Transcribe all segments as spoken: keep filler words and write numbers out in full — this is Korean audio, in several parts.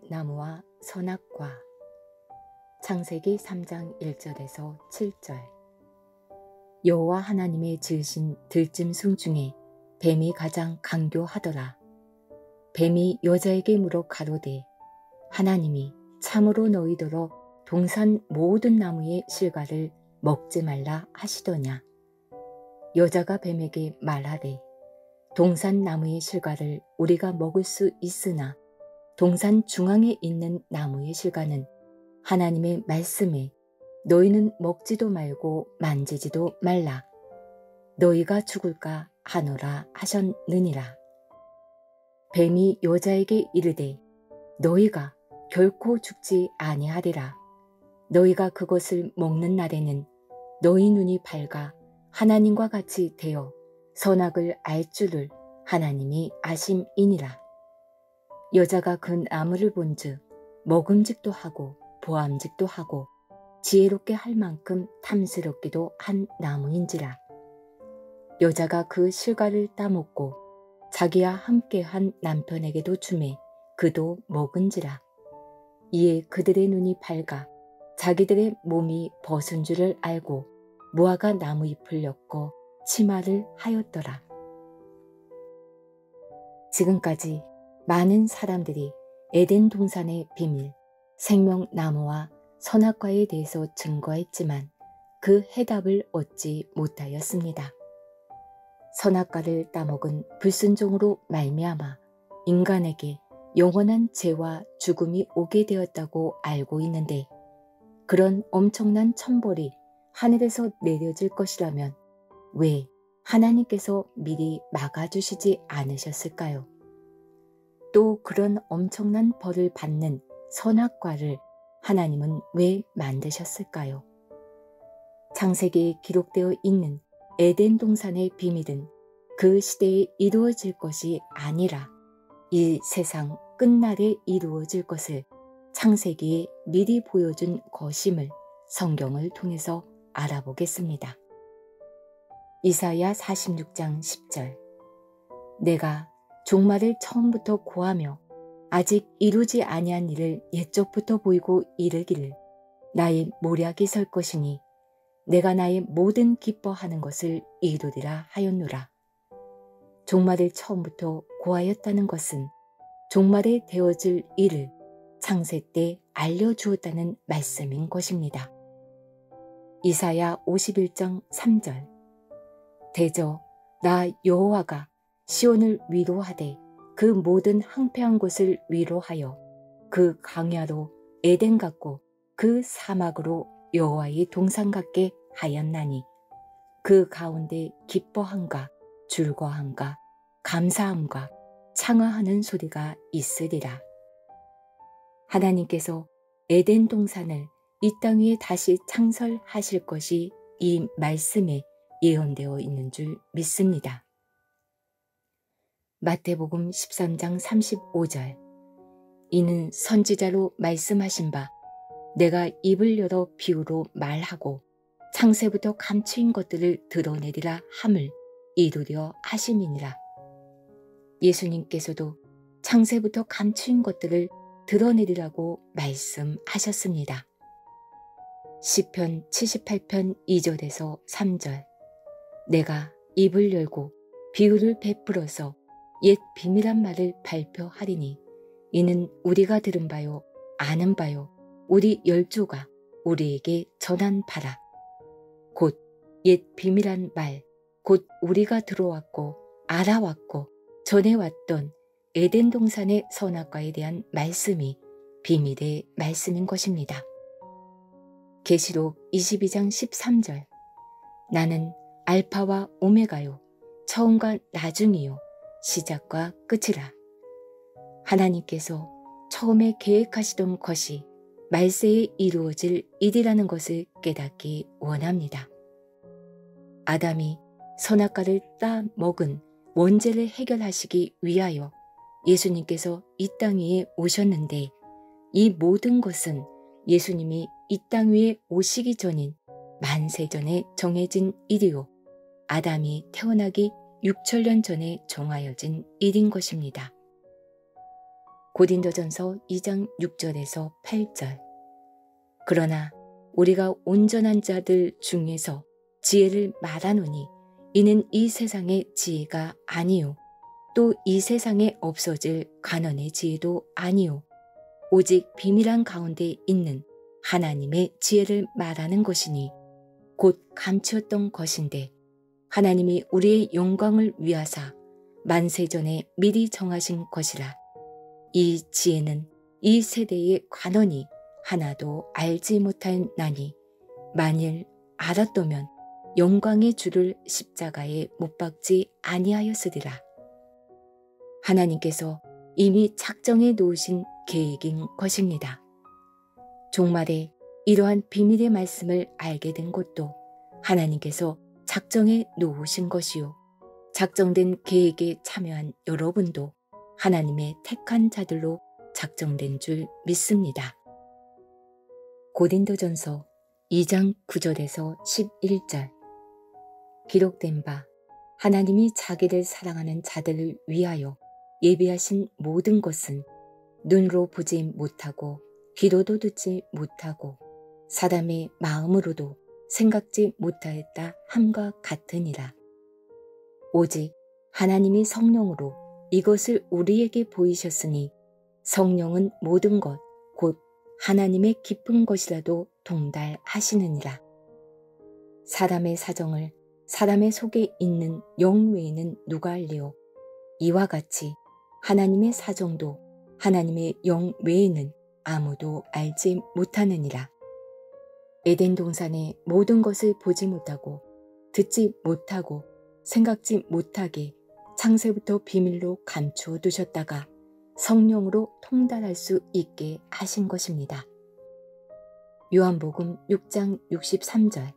생명나무와 선악과 창세기 삼 장 일 절에서 칠 절. 여호와 하나님이 지으신 들짐승 중에 뱀이 가장 강교하더라. 뱀이 여자에게 물어 가로되 하나님이 참으로 너희더러 동산 모든 나무의 실과를 먹지 말라 하시더냐. 여자가 뱀에게 말하되 동산 나무의 실과를 우리가 먹을 수 있으나 동산 중앙에 있는 나무의 실과는 하나님의 말씀에 너희는 먹지도 말고 만지지도 말라. 너희가 죽을까 하노라 하셨느니라. 뱀이 여자에게 이르되 너희가 결코 죽지 아니하리라. 너희가 그것을 먹는 날에는 너희 눈이 밝아 하나님과 같이 되어 선악을 알 줄을 하나님이 아심이니라. 여자가 그 나무를 본즉 먹음직도 하고 보암직도 하고 지혜롭게 할 만큼 탐스럽기도 한 나무인지라. 여자가 그 실과를 따먹고 자기와 함께한 남편에게도 주매 그도 먹은지라. 이에 그들의 눈이 밝아 자기들의 몸이 벗은 줄을 알고 무화과 나무 잎을 엮어 치마를 하였더라. 지금까지 많은 사람들이 에덴 동산의 비밀, 생명나무와 선악과에 대해서 증거했지만 그 해답을 얻지 못하였습니다. 선악과를 따먹은 불순종으로 말미암아 인간에게 영원한 죄와 죽음이 오게 되었다고 알고 있는데, 그런 엄청난 천벌이 하늘에서 내려질 것이라면 왜 하나님께서 미리 막아주시지 않으셨을까요? 또 그런 엄청난 벌을 받는 선악과를 하나님은 왜 만드셨을까요? 창세기에 기록되어 있는 에덴 동산의 비밀은 그 시대에 이루어질 것이 아니라 이 세상 끝날에 이루어질 것을 창세기에 미리 보여준 것임을 성경을 통해서 알아보겠습니다. 이사야 사십육 장 십 절. 내가 종말을 처음부터 고하며 아직 이루지 아니한 일을 옛적부터 보이고 이르기를 나의 모략이 설 것이니 내가 나의 모든 기뻐하는 것을 이루리라 하였노라. 종말을 처음부터 고하였다는 것은 종말에 되어질 일을 창세 때 알려주었다는 말씀인 것입니다. 이사야 오십일 장 삼 절. 대저 나 여호와가 시온을 위로하되 그 모든 황폐한 곳을 위로하여 그 광야로 에덴 같고 그 사막으로 여호와의 동산 같게 하였나니 그 가운데 기뻐함과 즐거함과 감사함과 창화하는 소리가 있으리라. 하나님께서 에덴 동산을 이 땅 위에 다시 창설하실 것이 이 말씀에 예언되어 있는 줄 믿습니다. 마태복음 십삼 장 삼십오 절. 이는 선지자로 말씀하신 바 내가 입을 열어 비유로 말하고 창세부터 감추인 것들을 드러내리라 함을 이루려 하심이니라. 예수님께서도 창세부터 감추인 것들을 드러내리라고 말씀하셨습니다. 시편 칠십팔 편 이 절에서 삼 절. 내가 입을 열고 비유를 베풀어서 옛 비밀한 말을 발표하리니 이는 우리가 들은 바요 아는 바요 우리 열조가 우리에게 전한 바라. 곧 옛 비밀한 말 곧 우리가 들어왔고 알아왔고 전해왔던 에덴 동산의 선악과에 대한 말씀이 비밀의 말씀인 것입니다. 계시록 이십이 장 십삼 절. 나는 알파와 오메가요 처음과 나중이요 시작과 끝이라. 하나님께서 처음에 계획하시던 것이 말세에 이루어질 일이라는 것을 깨닫기 원합니다. 아담이 선악과를 따 먹은 원죄를 해결하시기 위하여 예수님께서 이 땅 위에 오셨는데, 이 모든 것은 예수님이 이 땅 위에 오시기 전인 만세전에 정해진 일이요 아담이 태어나기 육천 년 전에 정하여진 일인 것입니다. 고린도전서 이 장 육 절에서 팔 절. 그러나 우리가 온전한 자들 중에서 지혜를 말하노니 이는 이 세상의 지혜가 아니요 또 이 세상에 없어질 관원의 지혜도 아니요 오직 비밀한 가운데 있는 하나님의 지혜를 말하는 것이니 곧 감추었던 것인데 하나님이 우리의 영광을 위하사 만세전에 미리 정하신 것이라. 이 지혜는 이 세대의 관원이 하나도 알지 못하였나니 만일 알았더면 영광의 주를 십자가에 못 박지 아니하였으리라. 하나님께서 이미 작정해 놓으신 계획인 것입니다. 종말에 이러한 비밀의 말씀을 알게 된 것도 하나님께서 작정해 놓으신 것이요 작정된 계획에 참여한 여러분도 하나님의 택한 자들로 작정된 줄 믿습니다. 고린도전서 이 장 구 절에서 십일 절. 기록된 바 하나님이 자기를 사랑하는 자들을 위하여 예비하신 모든 것은 눈으로 보지 못하고 귀로도 듣지 못하고 사람의 마음으로도 생각지 못하였다 함과 같으니라. 오직 하나님이 성령으로 이것을 우리에게 보이셨으니 성령은 모든 것 곧 하나님의 깊은 것이라도 동달하시느니라. 사람의 사정을 사람의 속에 있는 영 외에는 누가 알리오. 이와 같이 하나님의 사정도 하나님의 영 외에는 아무도 알지 못하느니라. 에덴 동산의 모든 것을 보지 못하고 듣지 못하고 생각지 못하게 창세부터 비밀로 감추어 두셨다가 성령으로 통달할 수 있게 하신 것입니다. 요한복음 육 장 육십삼 절.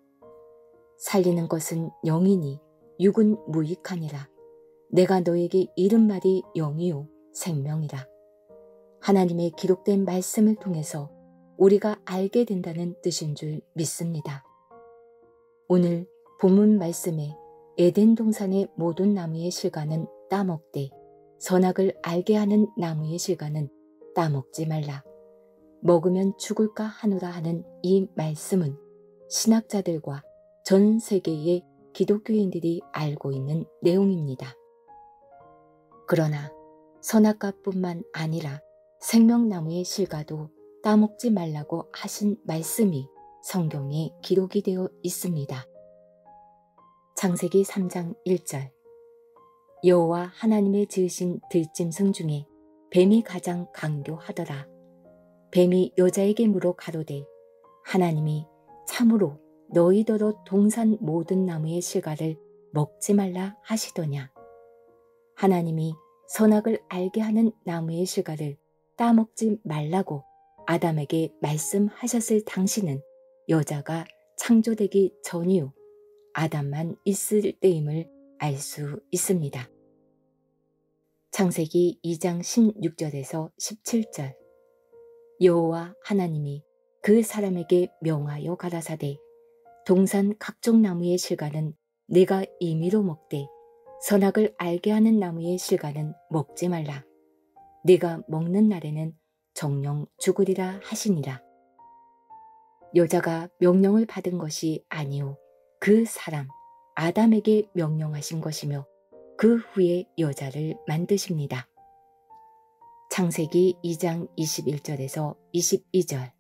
살리는 것은 영이니 육은 무익하니라. 내가 너에게 이른 말이 영이요 생명이라. 하나님의 기록된 말씀을 통해서 우리가 알게 된다는 뜻인 줄 믿습니다. 오늘 본문 말씀에 에덴 동산의 모든 나무의 실과는 따먹되 선악을 알게 하는 나무의 실과는 따먹지 말라. 먹으면 죽을까 하노라 하는 이 말씀은 신학자들과 전 세계의 기독교인들이 알고 있는 내용입니다. 그러나 선악과뿐만 아니라 생명나무의 실과도 따먹지 말라고 하신 말씀이 성경에 기록이 되어 있습니다. 창세기 삼 장 일 절. 여호와 하나님의 지으신 들짐승 중에 뱀이 가장 강교하더라. 뱀이 여자에게 물어 가로되 하나님이 참으로 너희더러 동산 모든 나무의 실과를 먹지 말라 하시더냐. 하나님이 선악을 알게 하는 나무의 실과를 따먹지 말라고 아담에게 말씀하셨을 당시는 여자가 창조되기 전이요 아담만 있을 때임을 알 수 있습니다. 창세기 이 장 십육 절에서 십칠 절. 여호와 하나님이 그 사람에게 명하여 가라사대 동산 각종 나무의 실과는 네가 임의로 먹되 선악을 알게 하는 나무의 실과는 먹지 말라. 네가 먹는 날에는 정녕 죽으리라 하시니라. 여자가 명령을 받은 것이 아니오 그 사람 아담에게 명령하신 것이며 그 후에 여자를 만드십니다. 창세기 이 장 이십일 절에서 이십이 절.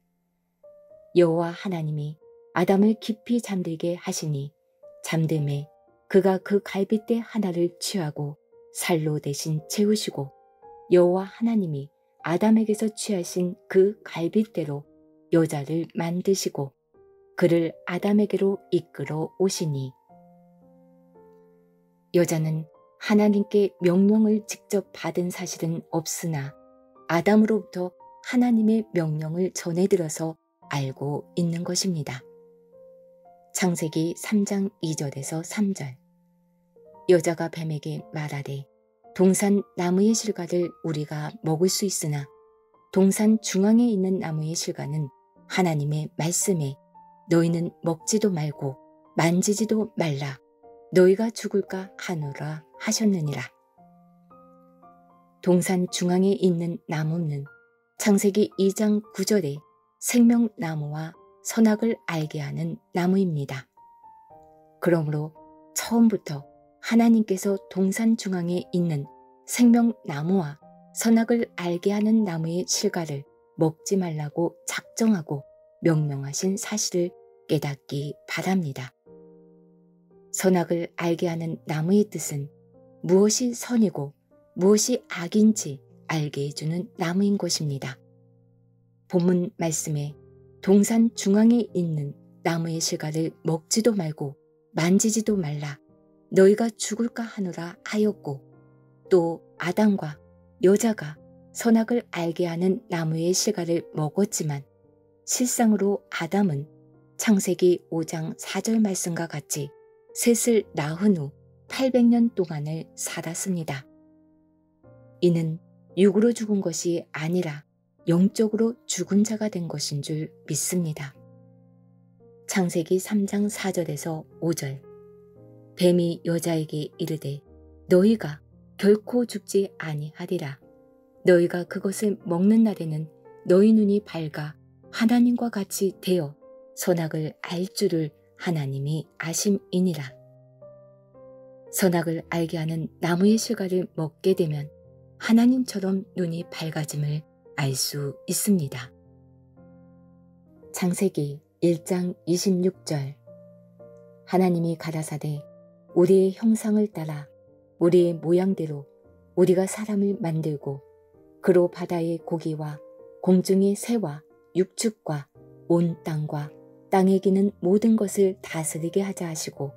여호와 하나님이 아담을 깊이 잠들게 하시니 잠듦에 그가 그 갈빗대 하나를 취하고 살로 대신 채우시고 여호와 하나님이 아담에게서 취하신 그 갈빗대로 여자를 만드시고 그를 아담에게로 이끌어 오시니 여자는 하나님께 명령을 직접 받은 사실은 없으나 아담으로부터 하나님의 명령을 전해들어서 알고 있는 것입니다. 창세기 삼 장 이 절에서 삼 절. 여자가 뱀에게 말하되 동산 나무의 실과를 우리가 먹을 수 있으나 동산 중앙에 있는 나무의 실과는 하나님의 말씀에 너희는 먹지도 말고 만지지도 말라. 너희가 죽을까 하노라 하셨느니라. 동산 중앙에 있는 나무는 창세기 이 장 구 절에 생명나무와 선악을 알게 하는 나무입니다. 그러므로 처음부터 하나님께서 동산 중앙에 있는 생명나무와 선악을 알게 하는 나무의 실과를 먹지 말라고 작정하고 명령하신 사실을 깨닫기 바랍니다. 선악을 알게 하는 나무의 뜻은 무엇이 선이고 무엇이 악인지 알게 해주는 나무인 것입니다. 본문 말씀에 동산 중앙에 있는 나무의 실과를 먹지도 말고 만지지도 말라 너희가 죽을까 하노라 하였고, 또 아담과 여자가 선악을 알게 하는 나무의 실과를 먹었지만 실상으로 아담은 창세기 오 장 사 절 말씀과 같이 셋을 낳은 후 팔백 년 동안을 살았습니다. 이는 육으로 죽은 것이 아니라 영적으로 죽은 자가 된 것인 줄 믿습니다. 창세기 삼 장 사 절에서 오 절 뱀이 여자에게 이르되 너희가 결코 죽지 아니하리라. 너희가 그것을 먹는 날에는 너희 눈이 밝아 하나님과 같이 되어 선악을 알 줄을 하나님이 아심이니라. 선악을 알게 하는 나무의 실과를 먹게 되면 하나님처럼 눈이 밝아짐을 알 수 있습니다. 창세기 일 장 이십육 절 하나님이 가라사대 우리의 형상을 따라 우리의 모양대로 우리가 사람을 만들고 그로 바다의 고기와 공중의 새와 육축과 온 땅과 땅에 기는 모든 것을 다스리게 하자 하시고,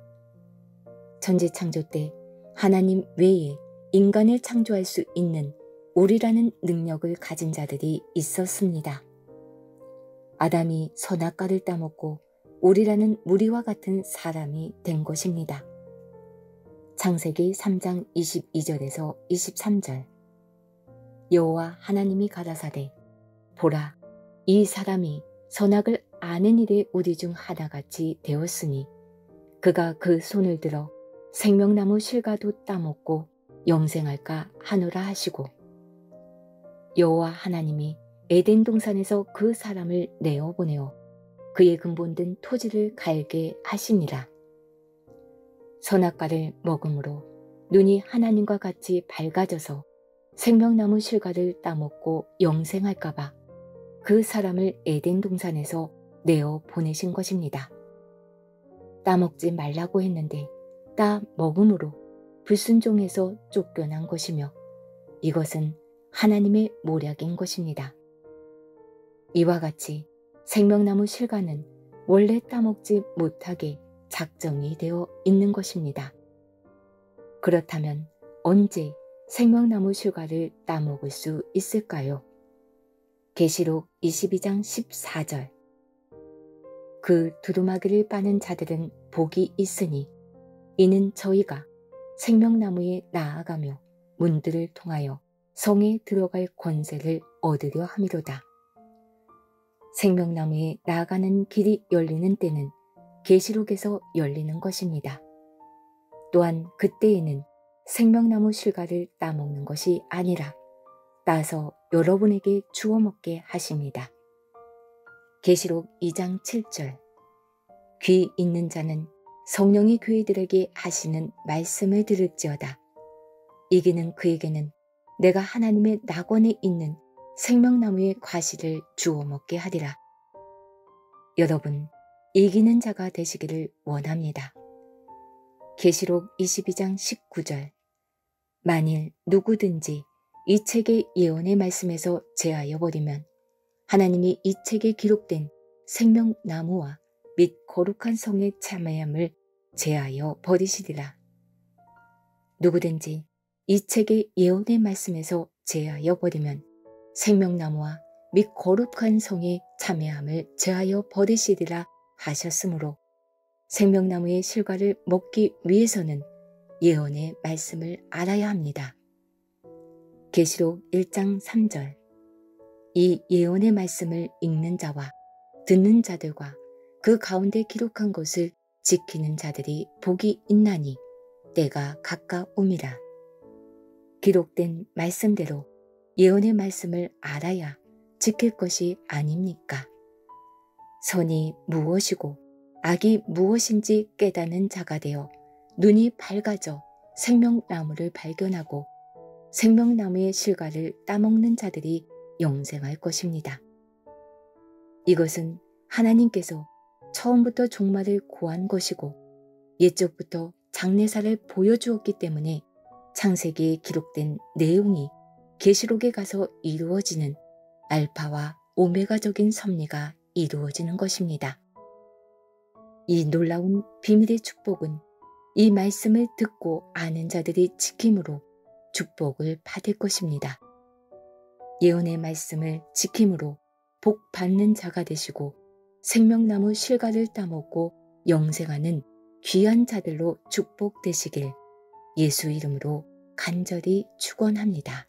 천지창조 때 하나님 외에 인간을 창조할 수 있는 우리라는 능력을 가진 자들이 있었습니다. 아담이 선악과를 따먹고 우리라는 무리와 같은 사람이 된 것입니다. 창세기 삼 장 이십이 절에서 이십삼 절 여호와 하나님이 가라사대 보라 이 사람이 선악을 아는 일에 우리 중 하나같이 되었으니 그가 그 손을 들어 생명나무 실과도 따먹고 영생할까 하노라 하시고, 여호와 하나님이 에덴 동산에서 그 사람을 내어보내어 그의 근본된 토지를 갈게 하시니라. 선악과를 먹음으로 눈이 하나님과 같이 밝아져서 생명나무 실과를 따먹고 영생할까봐 그 사람을 에덴 동산에서 내어보내신 것입니다. 따먹지 말라고 했는데 따먹음으로 불순종해서 쫓겨난 것이며 이것은 하나님의 모략인 것입니다. 이와 같이 생명나무 실과는 원래 따먹지 못하게 작정이 되어 있는 것입니다. 그렇다면 언제 생명나무 실과를 따먹을 수 있을까요? 계시록 이십이 장 십사 절 그 두루마기를 빠는 자들은 복이 있으니 이는 저희가 생명나무에 나아가며 문들을 통하여 성에 들어갈 권세를 얻으려 함이로다. 생명나무에 나아가는 길이 열리는 때는 계시록에서 열리는 것입니다. 또한 그때에는 생명나무 실과를 따먹는 것이 아니라 따서 여러분에게 주워 먹게 하십니다. 계시록 이 장 칠 절 귀 있는 자는 성령이 교회들에게 하시는 말씀을 들을지어다. 이기는 그에게는 내가 하나님의 낙원에 있는 생명나무의 과실을 주워 먹게 하리라. 여러분, 이기는 자가 되시기를 원합니다. 계시록 이십이 장 십구 절 만일 누구든지 이 책의 예언의 말씀에서 제하여버리면 하나님이 이 책에 기록된 생명나무와 및 거룩한 성의 참여함을 제하여 버리시리라. 누구든지 이 책의 예언의 말씀에서 제하여 버리면 생명나무와 및 거룩한 성의 참여함을 제하여 버리시리라 하셨으므로 생명나무의 실과를 먹기 위해서는 예언의 말씀을 알아야 합니다. 계시록 일 장 삼 절 이 예언의 말씀을 읽는 자와 듣는 자들과 그 가운데 기록한 것을 지키는 자들이 복이 있나니 때가 가까우니라. 기록된 말씀대로 예언의 말씀을 알아야 지킬 것이 아닙니까? 선이 무엇이고 악이 무엇인지 깨닫는 자가 되어 눈이 밝아져 생명나무를 발견하고 생명나무의 실과를 따먹는 자들이 영생할 것입니다. 이것은 하나님께서 처음부터 종말을 고한 것이고 옛적부터 장래사를 보여주었기 때문에 창세기에 기록된 내용이 계시록에 가서 이루어지는 알파와 오메가적인 섭리가 이루어지는 것입니다. 이 놀라운 비밀의 축복은 이 말씀을 듣고 아는 자들이 지킴으로 축복을 받을 것입니다. 예언의 말씀을 지킴으로 복 받는 자가 되시고 생명나무 실과를 따먹고 영생하는 귀한 자들로 축복되시길 예수 이름으로 간절히 축원합니다.